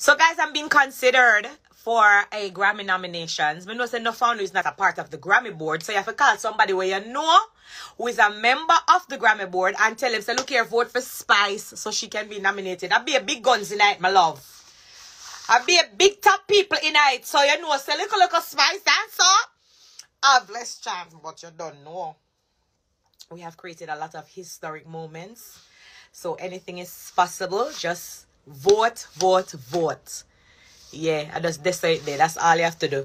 So guys, I'm being considered for a Grammy nominations. Me know say no founder is not a part of the Grammy board, so you have to call somebody where you know who is a member of the Grammy board and tell him, say, look here, vote for Spice so she can be nominated. I'll be a big guns tonight, my love. I'll be a big top people in it, so you know, say, look, Spice dancer. I've less chance, but you don't know. We have created a lot of historic moments, so anything is possible. Just vote. Yeah, I just decide there. That's all you have to do.